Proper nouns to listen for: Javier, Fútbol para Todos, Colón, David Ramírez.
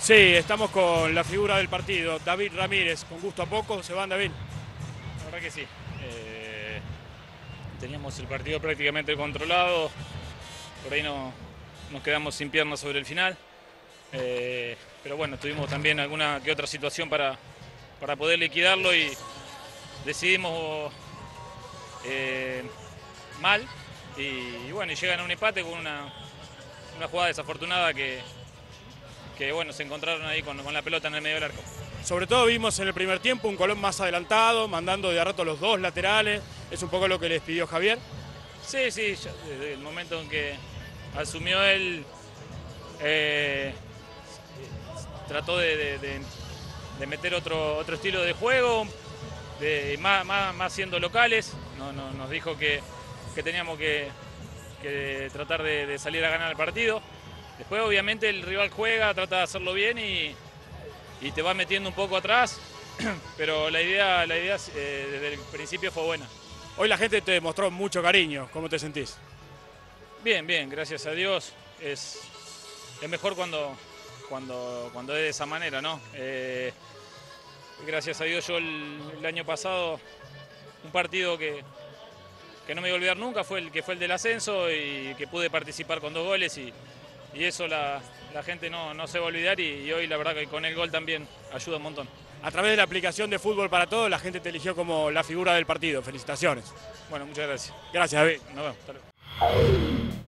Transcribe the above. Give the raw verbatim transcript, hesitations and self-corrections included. Sí, estamos con la figura del partido, David Ramírez. Con gusto a poco, ¿se van, David? La verdad que sí. Eh, teníamos el partido prácticamente controlado. Por ahí no, nos quedamos sin piernas sobre el final. Eh, pero bueno, tuvimos también alguna que otra situación para, para poder liquidarlo y decidimos eh, mal. Y, y bueno, y llegan a un empate con una, una jugada desafortunada que... que bueno, se encontraron ahí con, con la pelota en el medio del arco. Sobre todo vimos en el primer tiempo un Colón más adelantado, mandando de a rato los dos laterales. Es un poco lo que les pidió Javier. Sí, sí, ya, desde el momento en que asumió él, eh, trató de, de, de, de meter otro, otro estilo de juego, de, más, más, más siendo locales. No, no, nos dijo que, que teníamos que, que tratar de, de salir a ganar el partido. Después obviamente el rival juega, trata de hacerlo bien y, y te va metiendo un poco atrás, pero la idea, la idea eh, desde el principio fue buena. Hoy la gente te mostró mucho cariño, ¿cómo te sentís? Bien, bien, gracias a Dios. Es, es mejor cuando, cuando, cuando es de esa manera, ¿no? Eh, gracias a Dios yo el, el año pasado, un partido que, que no me voy a olvidar nunca fue el que fue el del ascenso y que pude participar con dos goles y... y eso la, la gente no, no se va a olvidar y, y hoy la verdad que con el gol también ayuda un montón. A través de la aplicación de Fútbol para Todos la gente te eligió como la figura del partido. Felicitaciones. Bueno, muchas gracias. Gracias, David. Nos vemos. Hasta luego.